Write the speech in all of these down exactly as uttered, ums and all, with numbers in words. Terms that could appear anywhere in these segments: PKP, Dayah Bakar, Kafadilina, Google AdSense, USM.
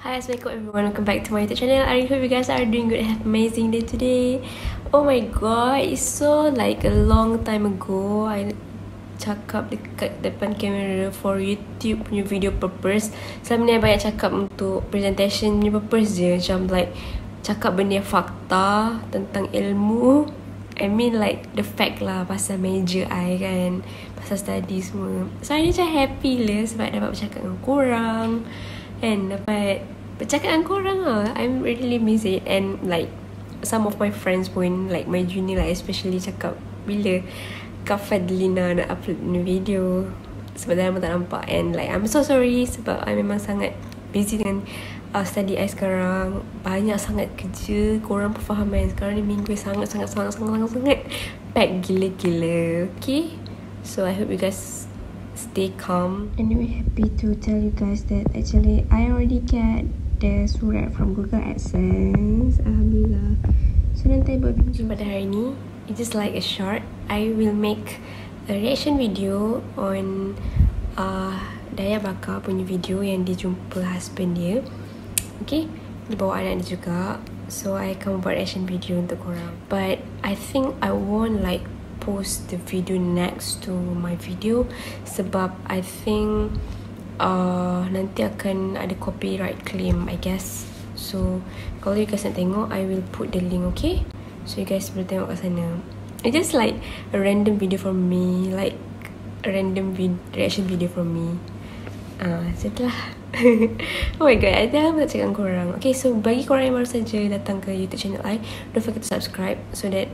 Hi, assalamualaikum everyone, welcome back to my YouTube channel. I hope you guys are doing good. Have an amazing day today. Oh my god, it's so like a long time ago I cakap dekat depan kamera for YouTube punya video purpose. Selama ni I banyak cakap untuk presentation punya purpose je, macam like cakap benda fakta tentang ilmu, I mean like the fact lah pasal major I kan, pasal study semua. So I macam happy lah sebab dapat bercakap dengan korang. And dapat bercakap dengan korang lah. I'm really miss it. And like some of my friends pun, like my junior lah especially, cakap bila Kafadilina nak upload new video sebab dah lama tak nampak. And like I'm so sorry sebab I memang sangat busy dengan uh, study I sekarang. Banyak sangat kerja. Korang pun faham kan, sekarang ni minggu sangat-sangat-sangat-sangat-sangat pack gila-gila. Okay, so I hope you guys stay calm. Anyway, happy to tell you guys that actually I already get the surat from Google AdSense. Alhamdulillah. So nanti buat video pada hari ni, it's just like a short. I will make a reaction video on uh, Dayah Bakar punya video yang dia jumpa husband dia. Okay, dia bawa anak dia juga. So I akan buat reaction video untuk korang. But I think I won't like post the video next to my video sebab I think uh, nanti akan ada copyright claim I guess. So kalau you guys nak tengok, I will put the link, okay? So you guys boleh tengok kat sana. It's just like a random video for me, like a random vid reaction video for me. Ah, uh, setelah oh my god, I dah nak cakap korang. Okay, so bagi korang yang baru saja datang ke YouTube channel I, don't forget to subscribe so that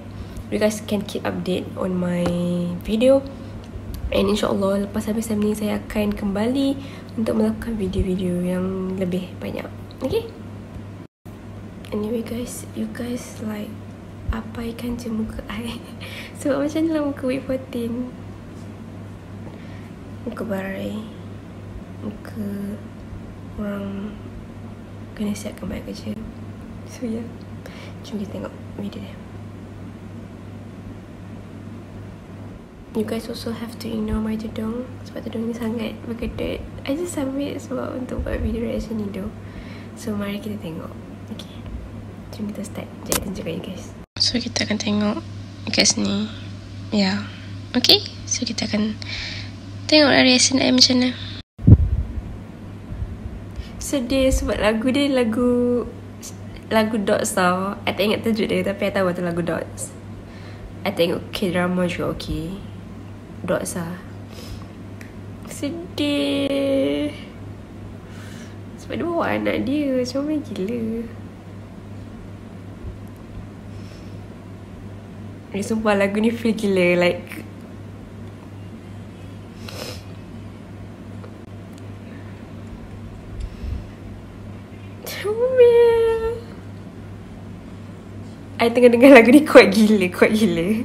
you guys can keep update on my video. And insyaAllah lepas habis time ni saya akan kembali untuk melakukan video-video yang lebih banyak. Okay, anyway guys, you guys like abaikan je muka I sebab macam ni lah muka week fourteen, muka barai, muka orang kena siapkan banyak kerja. So yeah, jom kita tengok video dia. You guys also have to ignore my tudung sebab tudung ni sangat berkedut. I just ambil sebab untuk buat video reaction ni though. So mari kita tengok. Okay, jom kita start. Jadi tunjukkan you guys. So kita akan tengok kat sini. Ya, yeah. Okay, so kita akan tengoklah reaction I macam mana. Sedih sebab lagu dia lagu Lagu Dots tau. I tak ingat tajuk dia tapi I tahu tu lagu Dots. I tengok K-drama juga, okay, Dots lah. Sedih sebab dia bawa anak dia, comel gila. Dia sumpah lagu ni feel gila, like comel. I tengah dengar lagu ni kuat gila, kuat gila.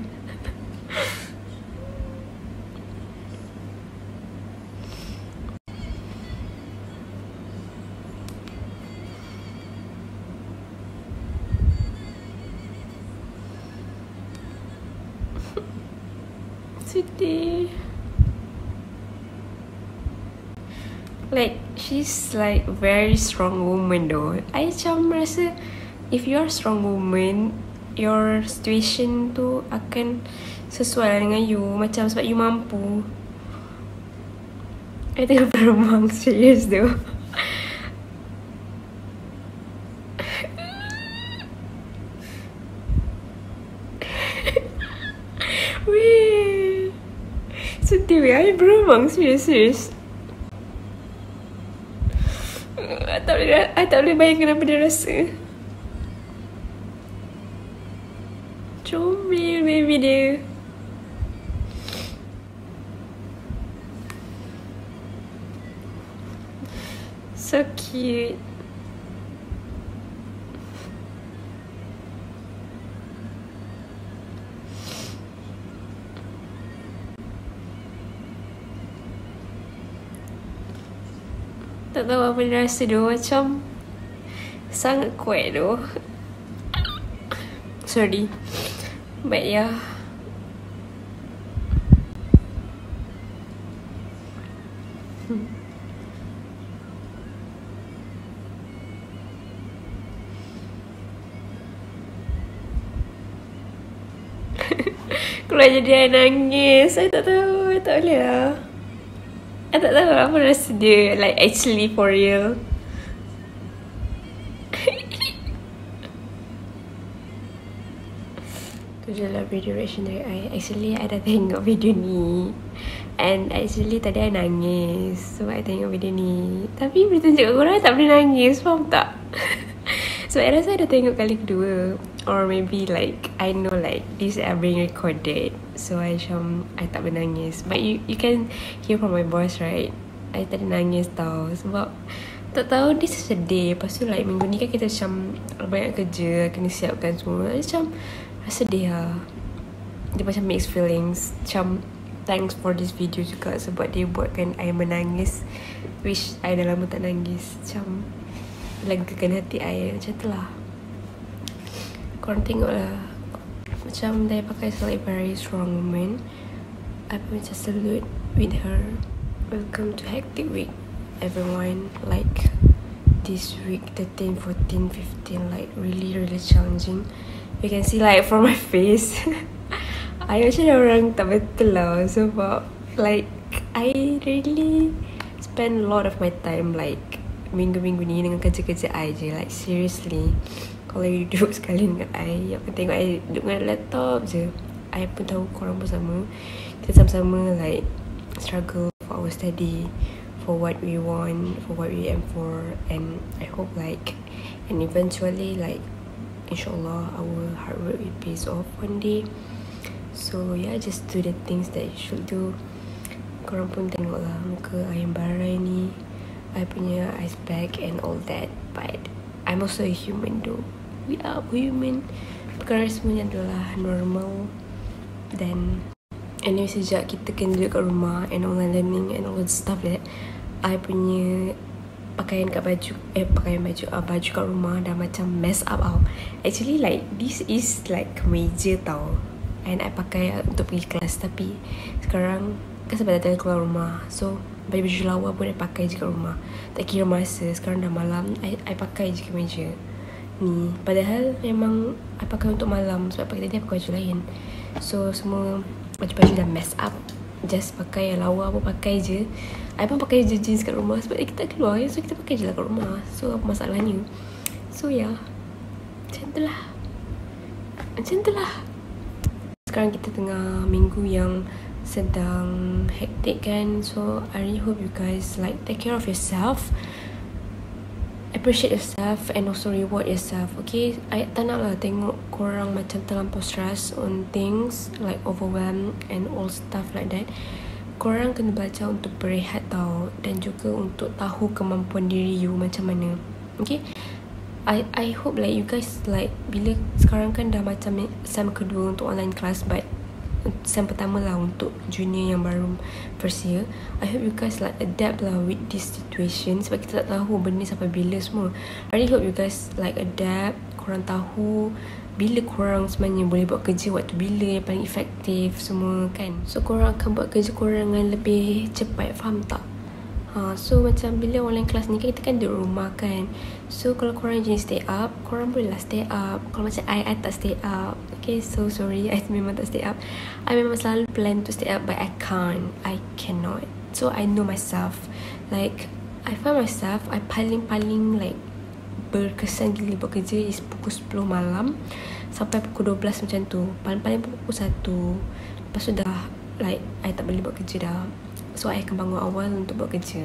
Sedih. Like she's like very strong woman though. I macam rasa if you're strong woman, your situation tu akan sesuai dengan you, macam sebab you mampu. I tengah berumang serious though. Sedih weh, I berumang serius-serius. I tak boleh, I tak boleh bayangkan apa dia rasa. Comel baby dia. So cute. Tak tahu apa dia rasa tu, macam sangat kuat tu. Sorry. But yeah, hmm. Kalau jadi saya nangis, saya tak tahu, saya tak boleh lah. I tak tahu apa rasa dia, like actually for real. Itu je lah video reaction dari I. Actually, I dah tengok video ni. And actually tadi I nangis. So, I tengok video ni. Tapi bila tunjuk kat korang, I tak boleh nangis. Faham tak? So, I rasa I dah tengok kali kedua. Or maybe like I know like this are being recorded, so I macam I tak menangis. But you you can hear from my voice, right? I tak nangis tau sebab tak tahu this is a day. Lepas tu like minggu ni kan kita macam banyak kerja, kena siapkan semua. Macam rasa dia dia macam mixed feelings. Macam thanks for this video juga sebab dia buatkan I menangis, which I dah lama tak nangis. Macam legakan hati I. Macam tu lah. Korang tengok lah. Macam Dayah Bakar is like very strong woman. I pun macam salute with her. Welcome to hectic week everyone. Like this week thirteen, fourteen, fifteen like really really challenging. You can see like from my face I macam orang tak betul lah. Sebab like I really spend a lot of my time like minggu-minggu ni dengan kerja-kerja I je. Like seriously, kalau you duduk sekali dengan I, aku tengok I duduk dengan laptop je. I pun tahu korang pun sama. Kita sama-sama like struggle for our study, for what we want, for what we aim for. And I hope like, and eventually like, insyaAllah our hard work will pay off one day. So yeah, just do the things that you should do. Korang pun tengok lah muka I yang barai ni, I punya ice bag and all that. But I'm also a human though. We are women. Perkara semuanya adalah normal. Then anyway, sejak kita kena duduk kat rumah and online learning and all the stuff that, I punya pakaian kat baju, eh pakaian baju, uh, baju kat rumah dah macam mess up tau. Actually like this is like kemeja tau, and I pakai untuk pergi kelas. Tapi sekarang kan sebab dah tak keluar rumah, so baju-baju lawa pun I pakai je kat rumah. Tak kira masa, sekarang dah malam, I, I pakai je kemeja ni. Padahal memang I pakai untuk malam, sebab pagi tadi I pakai baju lain. So semua baju-baju dah mess up. Just pakai yang lawa pun pakai je. I pun pakai je jeans kat rumah sebab kita keluar, so kita pakai je lah kat rumah. So apa masalahnya? So ya, yeah. Macam tu lah. Macam tu lah. Sekarang kita tengah minggu yang sedang hectic kan. So I really hope you guys like take care of yourself, appreciate yourself, and also reward yourself. Okay, I tak nak lah tengok korang macam terlampau stress on things, like overwhelmed and all stuff like that. Korang kena belajar untuk berehat tau, dan juga untuk tahu kemampuan diri you macam mana. Okay, I I hope like you guys like, bila sekarang kan dah macam sem kedua untuk online class, but sem pertama lah untuk junior yang baru first year. I hope you guys like adapt lah with this situation, sebab kita tak tahu benda sampai bila semua. I really hope you guys like adapt. Korang tahu bila korang sebenarnya boleh buat kerja, waktu bila yang paling efektif semua kan. So korang akan buat kerja korang dengan lebih cepat, faham tak? Ha, so macam bila online class ni kan, kita kan duduk rumah kan. So kalau korang jenis stay up, korang boleh lah stay up. Kalau macam I, I tak stay up. Okay, so sorry, I memang tak stay up. I memang selalu plan to stay up, but I can't, I cannot. So I know myself. Like I find myself, I paling-paling like berkesan gila buat kerja is pukul sepuluh malam sampai pukul dua belas macam tu. Paling-paling pukul satu. Lepas tu dah like I tak boleh buat kerja dah. So I akan bangun awal untuk buat kerja.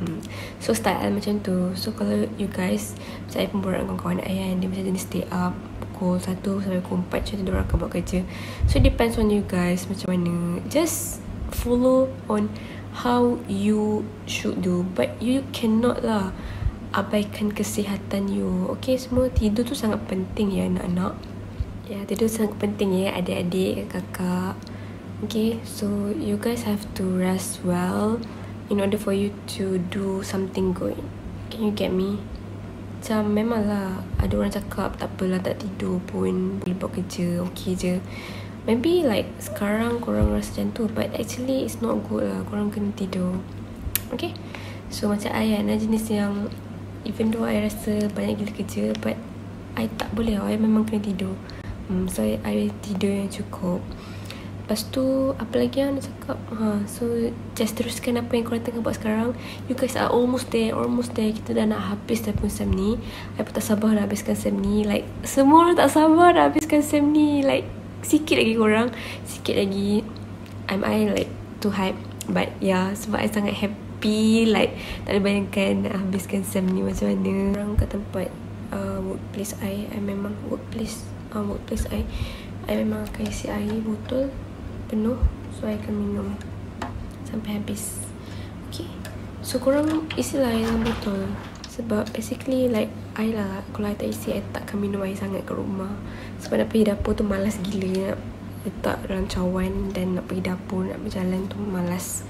hmm. So style I macam tu. So kalau you guys, macam I pemborak dengan kawan I kan, dia macam jenis stay up pukul satu sampai pukul empat macam tu diorang akan buat kerja. So depends on you guys macam mana. Just follow on how you should do, but you cannot lah abaikan kesihatan you. Okay, semua tidur tu sangat penting ya anak-anak. Ya, tidur sangat penting ya adik-adik, kakak. Okay, so you guys have to rest well in order for you to do something good. Can you get me? Macam memang lah ada orang cakap tak apalah tak tidur pun boleh buat kerja, okay je. Maybe like sekarang korang rasa macam tu, but actually it's not good lah. Korang kena tidur. Okay, so macam I kan, jenis yang even though I rasa banyak gila kerja, but I tak boleh, I memang kena tidur. hmm, So I, I tidur yang cukup. Lepas tu, apa lagi yang nak cakap? Ha, so, just teruskan apa yang korang tengah buat sekarang. You guys are almost there, almost there. Kita dah nak habis dah pun sem ni. I pun tak sabar nak habiskan sem ni. Like, semua orang tak sabar nak habiskan sem ni. Like, sikit lagi korang. Sikit lagi. I'm I like too hype. But yeah, sebab I sangat happy. Like, tak boleh bayangkan nak habiskan sem ni macam mana. Orang kat tempat uh, workplace I, I memang workplace uh, workplace I, I memang akan isi air botol penuh, so I akan minum sampai habis. Okay, so korang isilah air dalam botol. Sebab basically like I lah, kalau I tak isi, I takkan minum air sangat kat rumah. Sebab nak pergi dapur tu malas gila. Nak letak rancawan dan nak pergi dapur, nak berjalan tu malas.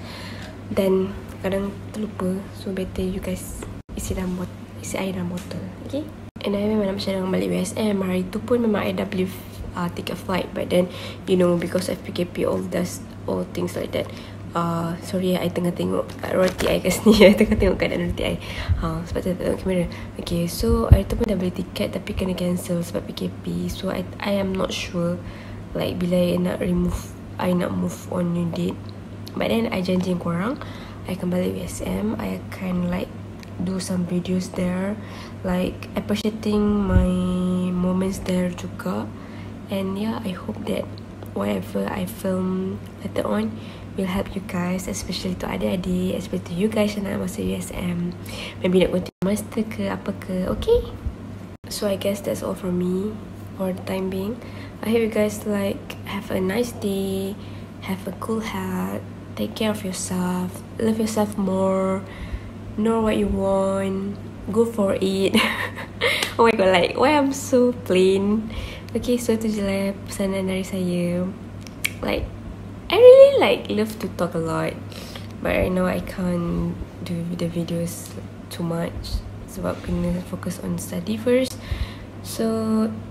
Dan kadang terlupa. So better you guys isi dalam botol, isi air dalam botol. Okay. And I memang nak bersyarang balik U S M. Hari tu pun memang I dah beli Uh, take a flight, but then you know, because of P K P, all this, all things like that. Uh, sorry, I tengah tengok roti I kat sini. I tengah tengok keadaan roti I. Ha, sebab saya tengok kamera. Okay, so I tu pun dah beli tiket tapi kena cancel sebab P K P. So I, I am not sure like bila I nak remove, I nak move on new date. But then I janji korang, I akan balik U S M. I akan like do some videos there, like appreciating my moments there juga. And yeah, I hope that whatever I film later on will help you guys, especially to adik-adik, especially to you guys yang nak masuk U S M, maybe nak continue master ke apa ke. Okay, so I guess that's all from me for the time being. I hope you guys like have a nice day, have a cool hat, take care of yourself, love yourself more, know what you want, go for it. Oh my god, like why I'm so plain. Okay, so tu je lah pesanan dari saya. Like, I really like love to talk a lot, but right now I can't do the videos too much sebab kena focus on study first. So,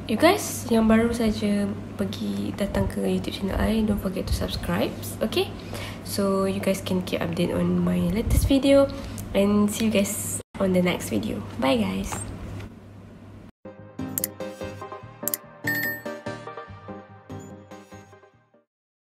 you guys yang baru saja pergi datang ke YouTube channel I, don't forget to subscribe, okay? So, you guys can keep update on my latest video and see you guys on the next video. Bye guys!